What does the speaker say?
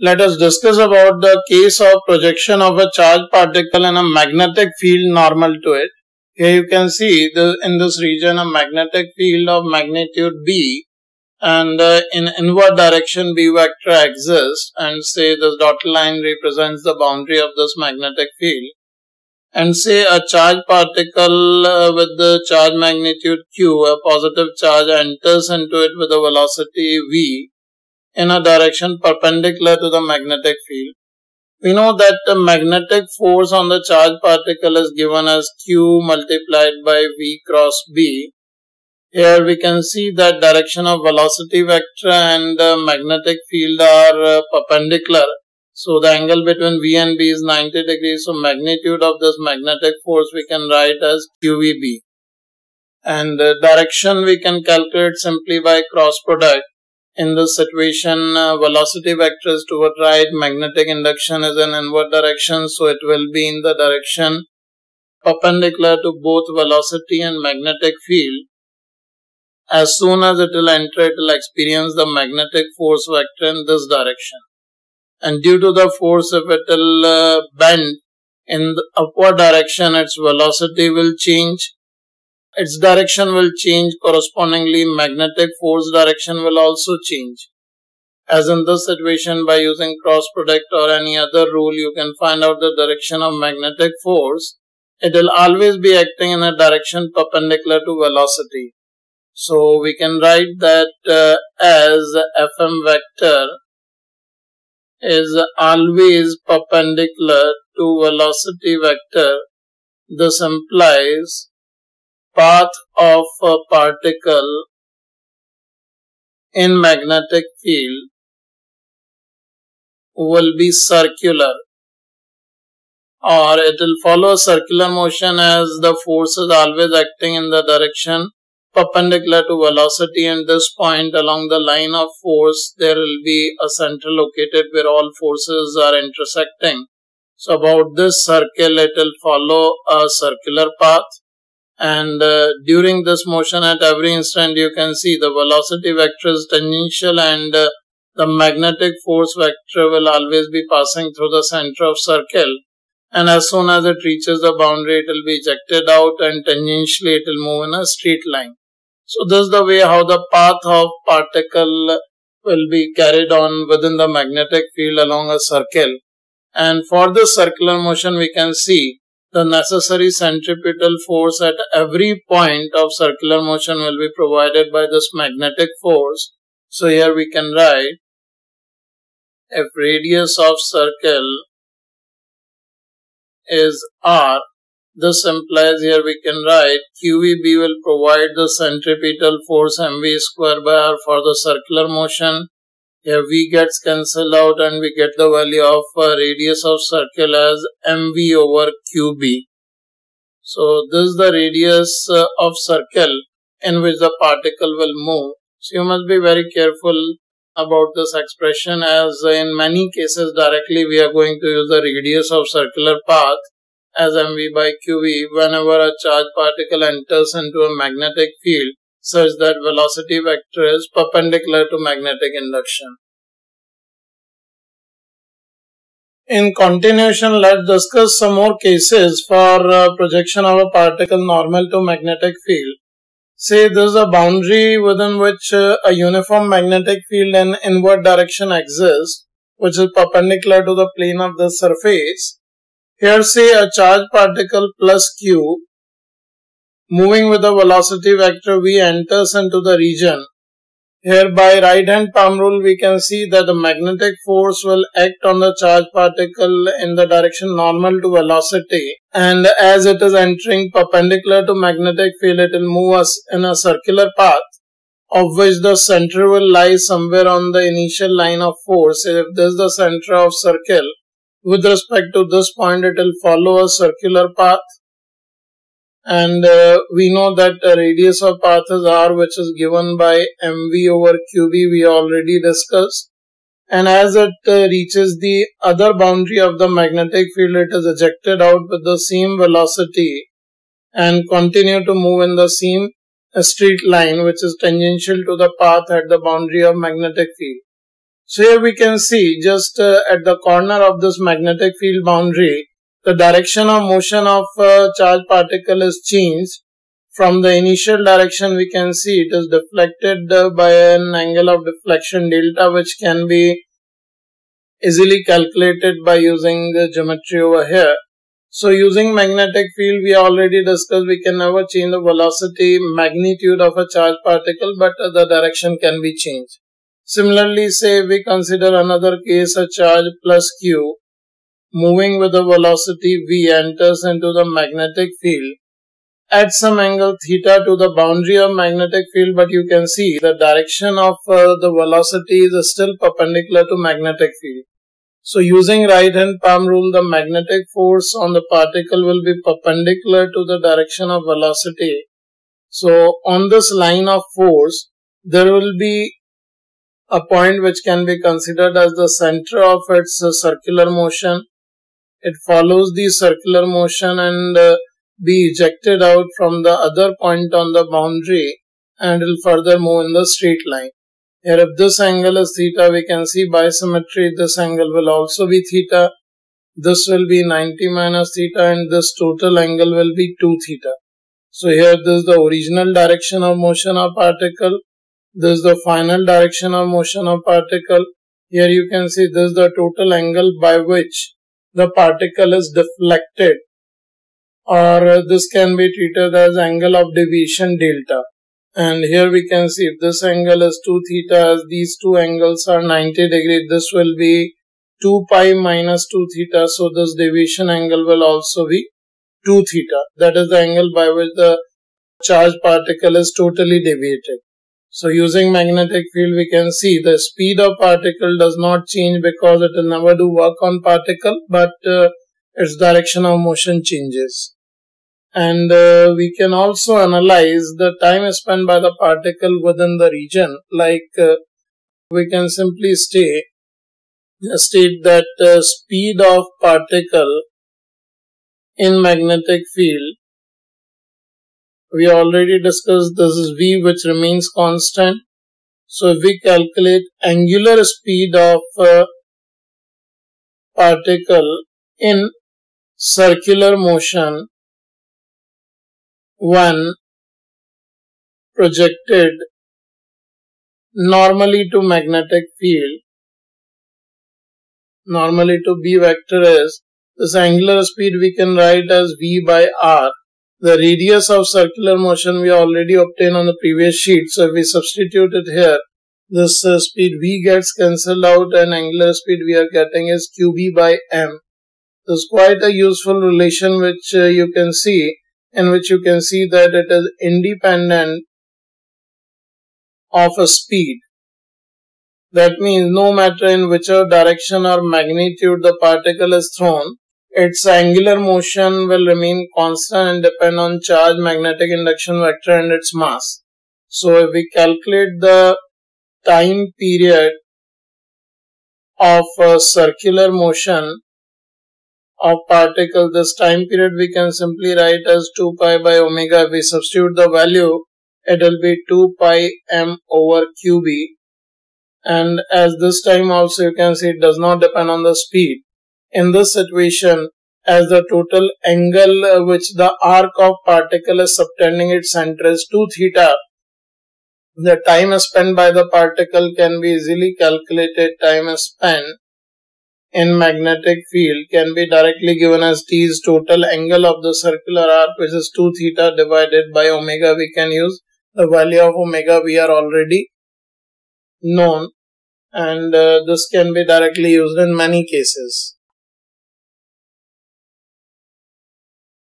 Let us discuss about the case of projection of a charged particle in a magnetic field normal to it. Here you can see in this region a magnetic field of magnitude B and in inward direction B vector exists, and say this dotted line represents the boundary of this magnetic field, and say a charged particle with the charge magnitude Q, a positive charge, enters into it with a velocity V in a direction perpendicular to the magnetic field. We know that the magnetic force on the charged particle is given as Q multiplied by V cross B. Here we can see that direction of velocity vector and the magnetic field are perpendicular. So the angle between V and B is 90 degrees. So magnitude of this magnetic force we can write as QVB. And direction we can calculate simply by cross product. In this situation, velocity vector is toward right, magnetic induction is in inward direction, so it will be in the direction perpendicular to both velocity and magnetic field. As soon as it will enter, it will experience the magnetic force vector in this direction. And due to the force, if it will bend in the upward direction, its velocity will change. Its direction will change, correspondingly magnetic force direction will also change. As in this situation, by using cross product or any other rule, you can find out the direction of magnetic force. It will always be acting in a direction perpendicular to velocity. So we can write that as Fm vector is always perpendicular to velocity vector. This implies path of a particle in magnetic field will be circular, or it will follow a circular motion, as the force is always acting in the direction perpendicular to velocity, and this point along the line of force there will be a center located where all forces are intersecting. So about this circle it will follow a circular path. And during this motion, at every instant you can see the velocity vector is tangential and the magnetic force vector will always be passing through the center of circle, and as soon as it reaches the boundary it will be ejected out and tangentially it will move in a straight line. So this is the way how the path of particle will be carried on within the magnetic field along a circle. And for this circular motion we can see the necessary centripetal force at every point of circular motion will be provided by this magnetic force. So here we can write, if radius of circle is r, this implies here we can write QVB will provide the centripetal force mv square by r for the circular motion. Here V gets cancelled out and we get the value of radius of circle as mv over qb. So this is the radius of circle in which the particle will move. So you must be very careful about this expression, as in many cases directly we are going to use the radius of circular path as mv by qv whenever a charged particle enters into a magnetic field such that velocity vector is perpendicular to magnetic induction. In continuation, let's discuss some more cases for projection of a particle normal to magnetic field. Say this is a boundary within which a uniform magnetic field in inward direction exists, which is perpendicular to the plane of the surface. Here say a charged particle plus Q moving with the velocity vector V enters into the region. Here by right hand palm rule we can see that the magnetic force will act on the charged particle in the direction normal to velocity, and as it is entering perpendicular to magnetic field it will move us in a circular path of which the center will lie somewhere on the initial line of force. If this is the center of circle, with respect to this point it will follow a circular path. And we know that the radius of path is r, which is given by mv over qb, we already discussed. And as it reaches the other boundary of the magnetic field, it is ejected out with the same velocity and continue to move in the same straight line, which is tangential to the path at the boundary of magnetic field. So here we can see just at the corner of this magnetic field boundary, the direction of motion of charged particle is changed. From the initial direction we can see it is deflected by an angle of deflection delta, which can be easily calculated by using the geometry over here. So using magnetic field, we already discussed we can never change the velocity magnitude of a charged particle, but the direction can be changed. Similarly, say we consider another case, a charge plus Q moving with a velocity V enters into the magnetic field at some angle theta to the boundary of magnetic field, but you can see the direction of the velocity is still perpendicular to magnetic field. So using right hand palm rule, the magnetic force on the particle will be perpendicular to the direction of velocity. So on this line of force, there will be a point which can be considered as the center of its circular motion. It follows the circular motion and be ejected out from the other point on the boundary and will further move in the straight line. Here if this angle is theta, we can see by symmetry this angle will also be theta. This will be 90 minus theta and this total angle will be 2 theta. So here this is the original direction of motion of particle. This is the final direction of motion of particle. Here you can see this is the total angle by which the particle is deflected, or this can be treated as angle of deviation delta. And here we can see if this angle is 2 theta, as these two angles are 90 degrees, this will be 2 pi minus 2 theta. So this deviation angle will also be 2 theta. That is the angle by which the charged particle is totally deviated. So using magnetic field, we can see the speed of particle does not change because it will never do work on particle, but its direction of motion changes. And we can also analyze the time spent by the particle within the region. Like we can simply state that speed of particle in magnetic field. We already discussed this is V, which remains constant. So if we calculate angular speed of particle in circular motion, one projected normally to magnetic field, normally to B vector is, this angular speed we can write as V by R. The radius of circular motion we already obtained on the previous sheet, so if we substitute it here, this speed V gets cancelled out and angular speed we are getting is QB by M. This is quite a useful relation which you can see, in which you can see that it is independent of a speed. That means no matter in whichever direction or magnitude the particle is thrown, its angular motion will remain constant and depend on charge, magnetic induction vector and its mass. So if we calculate the time period of a circular motion of particle, this time period we can simply write as 2 pi by omega. If we substitute the value, it will be 2 pi m over qb. And as this time also you can see it does not depend on the speed. In this situation, as the total angle which the arc of particle is subtending its center is 2 theta, the time spent by the particle can be easily calculated. Time spent in magnetic field can be directly given as T is total angle of the circular arc, which is 2 theta divided by omega. We can use the value of omega we are already known, and this can be directly used in many cases.